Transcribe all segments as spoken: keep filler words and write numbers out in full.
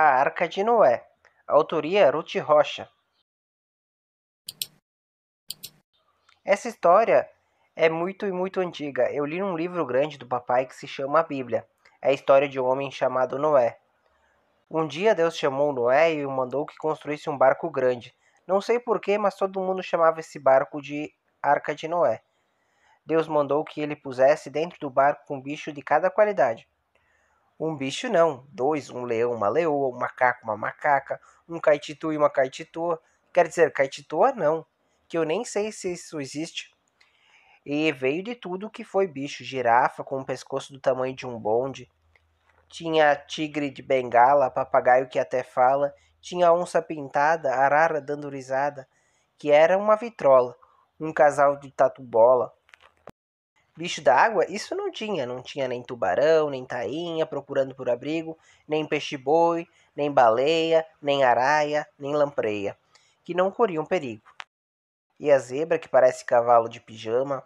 A Arca de Noé. Autoria Ruth Rocha. Essa história é muito e muito antiga. Eu li num livro grande do papai que se chama a Bíblia. É a história de um homem chamado Noé. Um dia Deus chamou Noé e o mandou que construísse um barco grande. Não sei porquê, mas todo mundo chamava esse barco de Arca de Noé. Deus mandou que ele pusesse dentro do barco um bicho de cada qualidade. Um bicho não, dois, um leão, uma leoa, um macaco, uma macaca, um caititu e uma caititua. Quer dizer, caititua não, que eu nem sei se isso existe. E veio de tudo que foi bicho, girafa com o pescoço do tamanho de um bonde. Tinha tigre de bengala, papagaio que até fala. Tinha onça pintada, arara dando risada, que era uma vitrola, um casal de tatu-bola. Bicho da água, isso não tinha. Não tinha nem tubarão, nem tainha procurando por abrigo, nem peixe-boi, nem baleia, nem araia, nem lampreia, que não corriam perigo. E a zebra, que parece cavalo de pijama,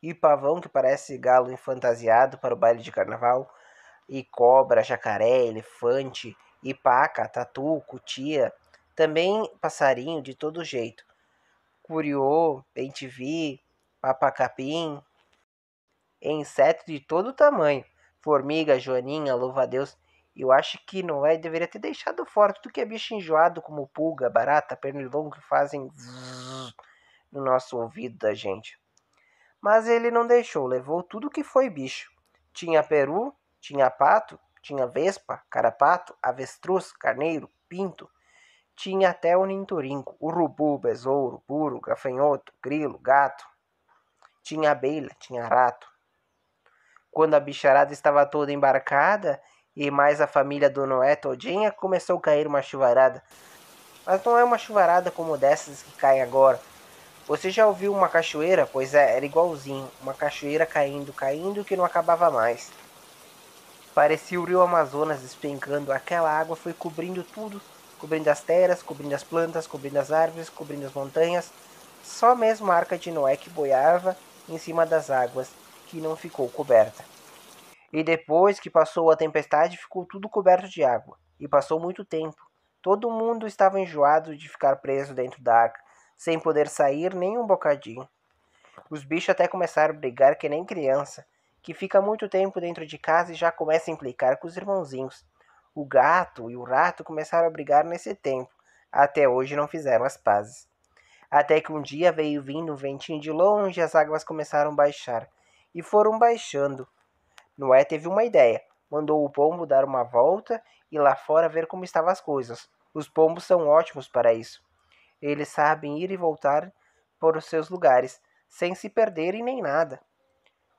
e o pavão, que parece galo enfantasiado para o baile de carnaval, e cobra, jacaré, elefante, e paca, tatu, cutia, também passarinho de todo jeito, curiô, bentivi, papacapim, inseto de todo tamanho, formiga, joaninha, louva-a-Deus. Eu acho que Noé deveria ter deixado fora tudo que é bicho enjoado, como pulga, barata, pernilongo, que fazem zzz no nosso ouvido da gente. Mas ele não deixou, levou tudo que foi bicho. Tinha peru, tinha pato, tinha vespa, carapato, avestruz, carneiro, pinto. Tinha até o ninturinco, urubu, besouro, puro, gafanhoto, grilo, gato. Tinha abelha, tinha rato. Quando a bicharada estava toda embarcada, e mais a família do Noé todinha, começou a cair uma chuvarada. Mas não é uma chuvarada como dessas que caem agora. Você já ouviu uma cachoeira? Pois é, era igualzinho. Uma cachoeira caindo, caindo, que não acabava mais. Parecia o rio Amazonas despencando. Aquela água foi cobrindo tudo. Cobrindo as terras, cobrindo as plantas, cobrindo as árvores, cobrindo as montanhas. Só mesmo a Arca de Noé que boiava em cima das águas, que não ficou coberta. E depois que passou a tempestade, ficou tudo coberto de água. E passou muito tempo. Todo mundo estava enjoado de ficar preso dentro da arca, sem poder sair nem um bocadinho. Os bichos até começaram a brigar que nem criança, que fica muito tempo dentro de casa e já começa a implicar com os irmãozinhos. O gato e o rato começaram a brigar nesse tempo. Até hoje não fizeram as pazes. Até que um dia veio vindo um ventinho de longe e as águas começaram a baixar. E foram baixando. Noé teve uma ideia. Mandou o pombo dar uma volta e lá fora ver como estavam as coisas. Os pombos são ótimos para isso. Eles sabem ir e voltar por os seus lugares, sem se perderem nem nada.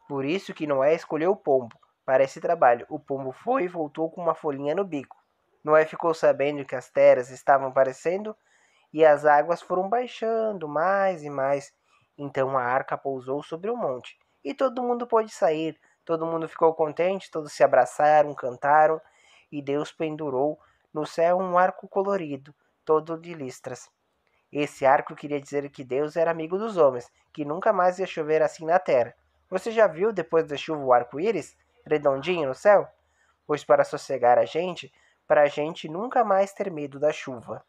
Por isso que Noé escolheu o pombo para esse trabalho. O pombo foi e voltou com uma folhinha no bico. Noé ficou sabendo que as terras estavam aparecendo e as águas foram baixando mais e mais. Então a arca pousou sobre um monte. E todo mundo pôde sair, todo mundo ficou contente, todos se abraçaram, cantaram, e Deus pendurou no céu um arco colorido, todo de listras. Esse arco queria dizer que Deus era amigo dos homens, que nunca mais ia chover assim na terra. Você já viu depois da chuva o arco-íris, redondinho no céu? Pois para sossegar a gente, para a gente nunca mais ter medo da chuva.